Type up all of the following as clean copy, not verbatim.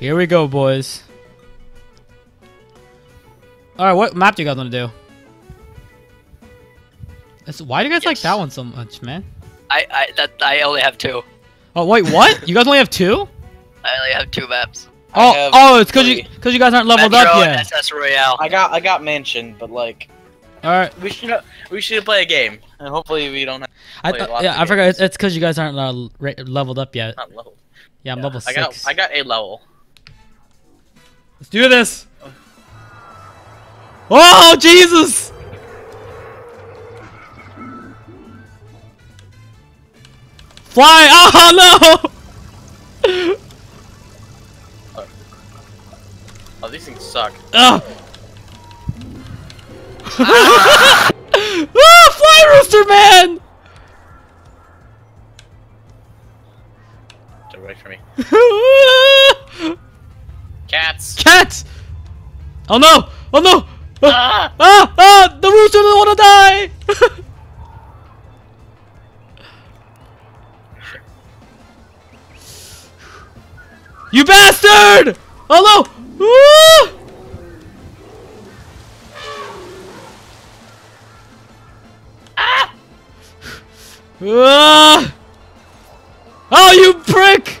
Here we go, boys. Alright, what map do you guys want to do? Why do you guys like that one so much, man? I only have two. Oh wait, what? You guys only have two? I only have two maps. Oh, it's because you guys aren't leveled up yet. And SS Royale. I got Mansion, but like. All right. We should play a game, and hopefully we don't. I forgot. It's because you guys aren't leveled up yet. Not leveled. Yeah, I'm level 6. I got a level. Let's do this. Oh Jesus! Fly! Oh no! Oh, these things suck. Ah. Ah, fly, rooster man! Get away from me. Cats! Cats! Oh no! Oh no! Ah! Ah! Ah! The rooster doesn't want to die! You bastard! Oh no! Ooh! Ah! Ah! Oh, you prick!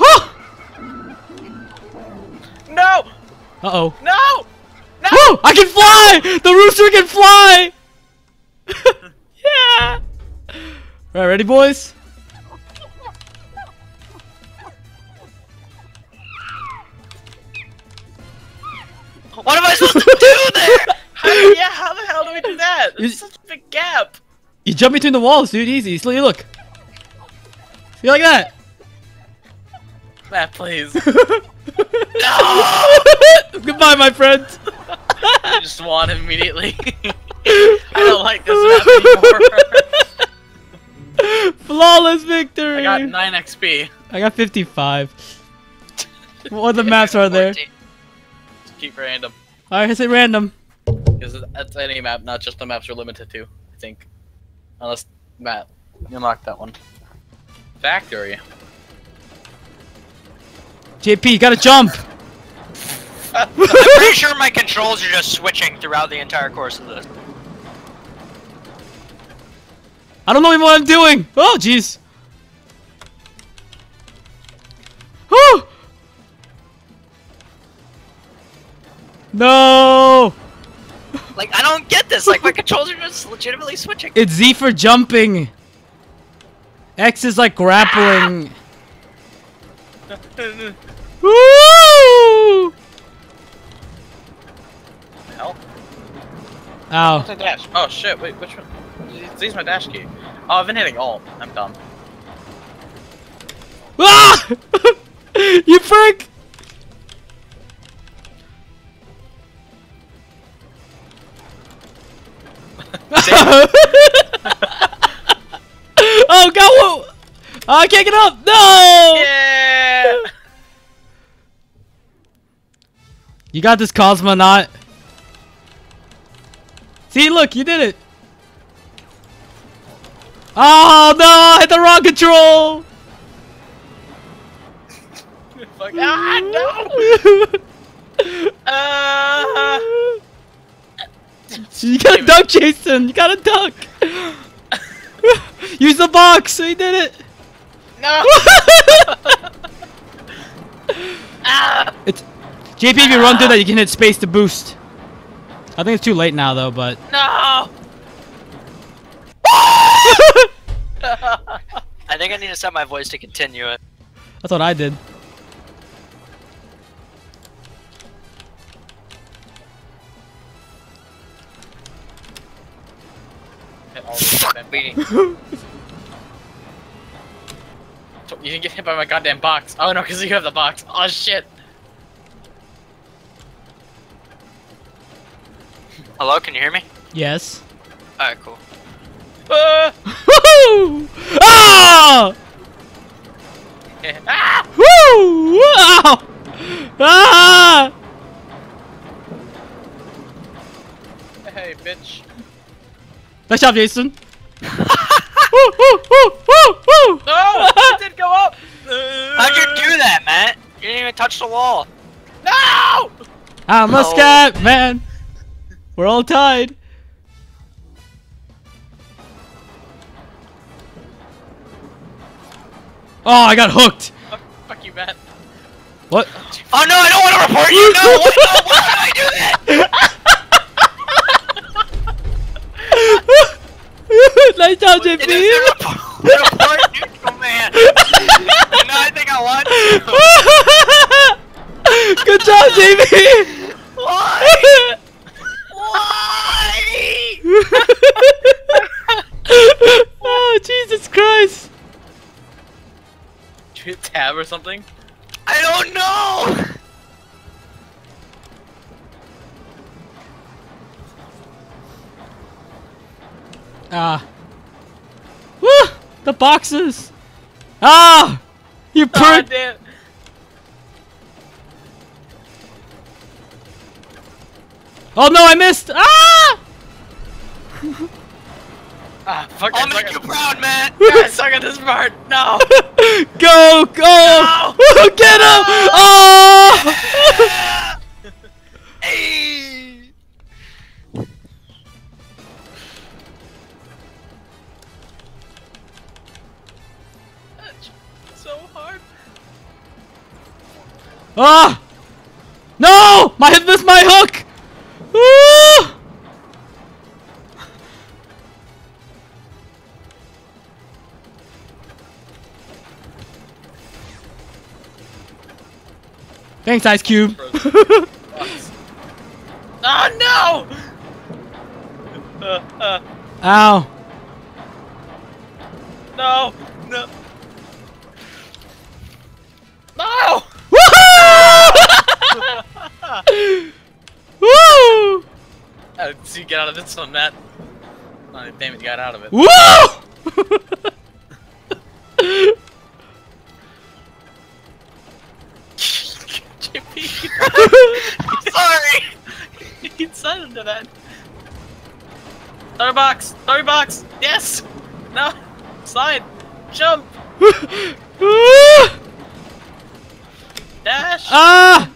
Ah! No! Uh-oh. No! No! Ooh, I can fly! The rooster can fly! Yeah! All right, ready, boys? What am I supposed to do there? How the hell do we do that? It's such a big gap. You jump between the walls, dude. Easy. So you look. You like that? Matt, please. No! Goodbye, my friend. I just won immediately. I don't like this map anymore. Flawless victory. I got 9 XP. I got 55. What other maps are there? Keep random. Alright, is it random? Because that's any map, not just the maps we're limited to, I think. Unless, Matt, you unlock that one. Factory. JP, you gotta jump! I'm pretty sure my controls are just switching throughout the entire course of this. I don't know even what I'm doing! Oh, jeez! Whew! No! Like, I don't get this. Like, my controls are just legitimately switching. It's Z for jumping. X is like grappling. Woo! Hell. Ow. What's my dash? Oh shit! Wait, which one? Z's my dash key. Oh, I've been hitting alt. I'm dumb. Ah! You prick! Oh god! Whoa. Oh, I can't get up. No! Yeah. You got this, Cosmonaut. See, look, you did it. Oh no! I hit the wrong control. Fuck. Ah no! You gotta duck, Jason! You gotta duck! Use the box! He did it! No! Ah. It's JP, if you run through that, you can hit space to boost. I think it's too late now, though, but... No! I think I need to set my voice to continue it. That's what I did. Fuck me. You didn't get hit by my goddamn box. Oh no, because you have the box. Oh shit. Hello, can you hear me? Yes. Alright, cool. Woohoo! Ah! Ah! Woo! Wow! Ah! Hey, bitch. Nice job, Jason. No, it didn't go up. How'd you do that, Matt? You didn't even touch the wall. No! I'm a scat, man. We're all tied. Oh, I got hooked. Oh, fuck you, Matt. What? Oh no, I don't want to report you. No, what? No, why did I do that? Nice job, JP! Report neutral man! You know, I think I want to. Good job, JP! Why? Why? Oh, Jesus Christ! Did you hit tab or something? I don't know! Ah. Woo! The boxes! Ah! You prick! Oh, oh no, I missed! Ah! Ah, fuck, I'll make you proud, man! I suck at this part! No! Go! Go! No! Get him! Oh! Hey! Ah! No! My hit missed my hook! Ah! Thanks, Ice Cube. Oh no! Ow. No! No! No! Woo! How did you get out of this one, Matt? Oh, damn it, got out of it. Woo! JP, I'm sorry! You decided to that. $30! $30! Yes! No! Slide! Jump! Dash! Ah!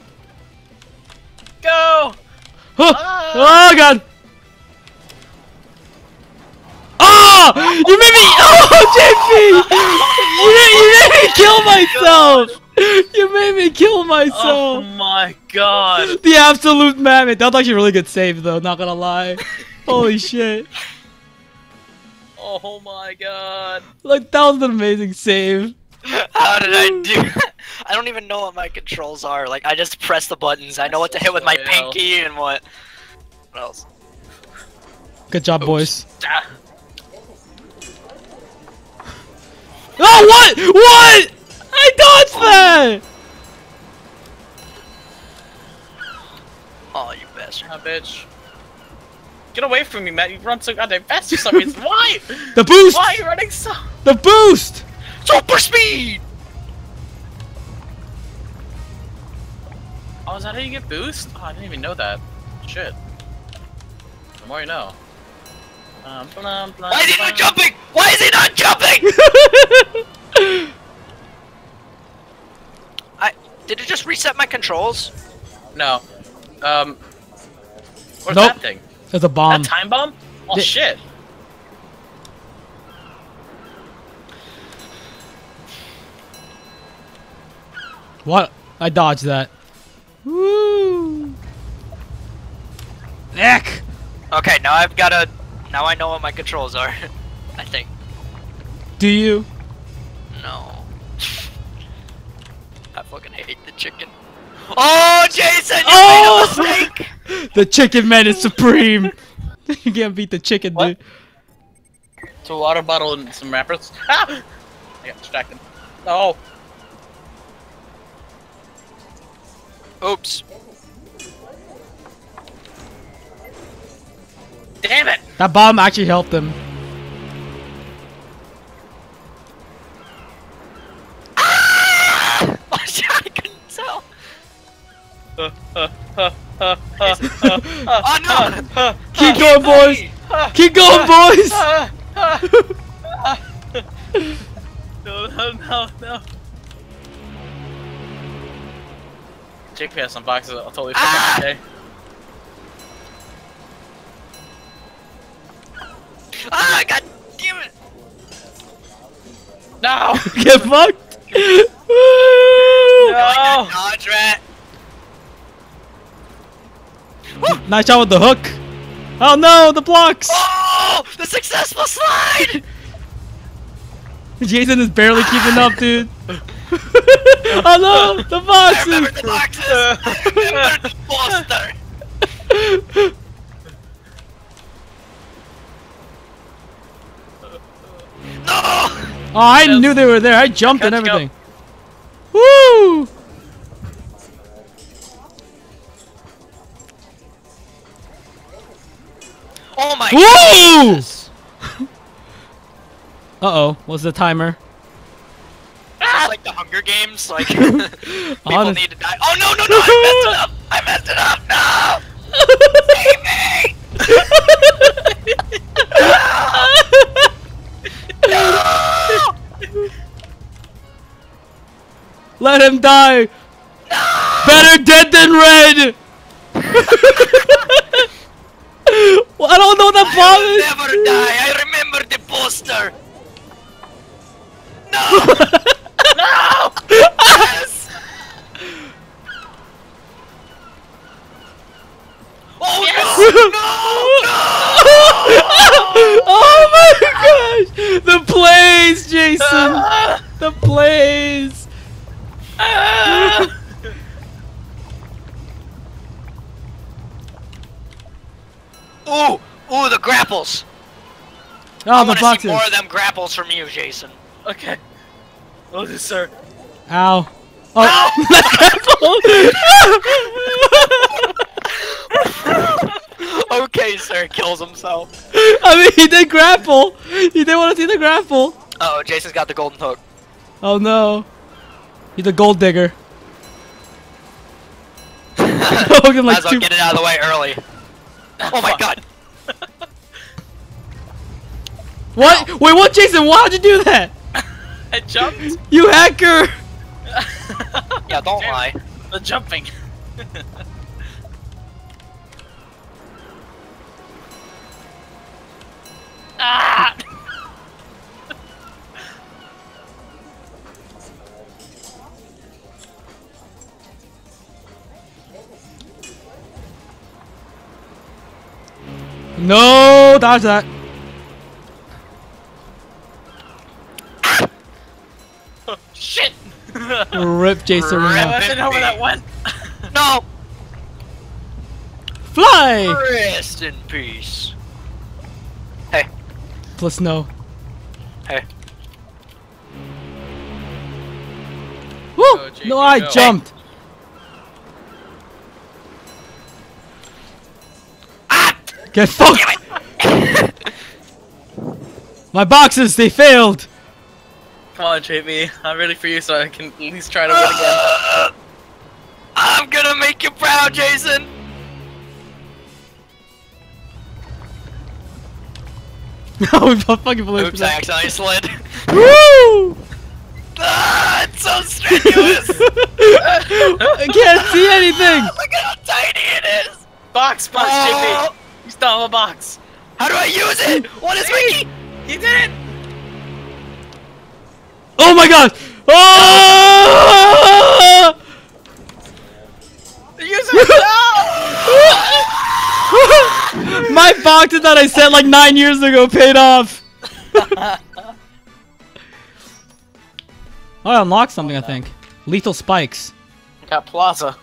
Go! Oh, ah. Oh god! Oh! You made me! Oh, JP! You made me kill myself! You made me kill myself! Oh my god! The absolute mammoth! That was actually a really good save though, not gonna lie. Holy shit. Oh my god. Like, that was an amazing save. How did I do that? I don't even know what my controls are. Like, I just press the buttons. I know what to hit with my pinky and what else. Good job, boys. Ah. Oh, what? What? I dodged that! Oh, you bastard. Oh, bitch. Get away from me, Matt. You run so goddamn fast for some reason. Why? The boost! Why are you running so? The boost! Super speed! Oh, is that how you get boost? Oh, I didn't even know that. Shit. The more you know. Why is he not jumping? Why is he not jumping? Did it just reset my controls? No. What's that thing? It's a bomb. That time bomb? Oh shit. What? I dodged that. Woo! Neck! Okay, now I've gotta. Now I know what my controls are. I think. Do you? No. I fucking hate the chicken. Oh, Jason! You made a mistake! The chicken man is supreme! You can't beat the chicken, dude. It's a water bottle and some wrappers. Ah! I got distracted. No! Oops. Damn it! That bomb actually helped him. Ah! I couldn't tell. Oh no! Keep going, boys! Keep going, boys! No. Chick passed some boxes. I'll totally forget today. Ah, god damn it! No! Get fucked! No! Dodge rat! Nice shot with the hook! Oh no, the blocks! Oh! The successful slide! Jason is barely keeping up, dude. Oh no! The boxes! I remember the boxes! I remember the monster! Oh, I knew they were there. I jumped and everything. Woo! Oh my goodness! Uh-oh. What's the timer? It's like the Hunger Games. Like, people need to die. Oh, no! I messed it up! No! Save me! Let him die! No! Better dead than red! Well, I don't know what that bomb is! Never die! I remember the poster! No! No! Yes! Oh yes! No! Oh my gosh! The plays, Jason! The plays! Ooh, the grapples! Oh, I want to see more of them grapples from you, Jason. Okay. Oh, sir. Ow. Oh, grapple! Okay, sir. Kills himself. I mean, he did grapple. He did want to see the grapple. Oh, Jason's got the golden hook. Oh no. He's a gold digger. Hogan, like, might as well get it out of the way early. Oh my god! What? Ow. Wait, what, Jason? Why'd you do that? I jumped. You hacker! Yeah, don't lie. The jumping. Ah! No, dodge that. Oh, shit. Rip, Jason. I didn't know where that went. No. Fly. Rest in peace. Hey. Plus no. Hey. Woo! Oh, no, I jumped. Hey. Get fucked! My boxes, they failed! Come on, JB. I'm ready for you so I can at least try to win again. I'm gonna make you proud, Jason! No, fucking blew it. Oops, I accidentally slid. Woo! Ah, it's so strenuous! I can't see anything! Look at how tiny it is! Box, JB! You stole a box. How do I use it? What is Wiki? He did it. Oh my god. Oh! Use it. No! My boxes that I sent like 9 years ago paid off. I unlocked something, I think. Lethal spikes. I got Plaza.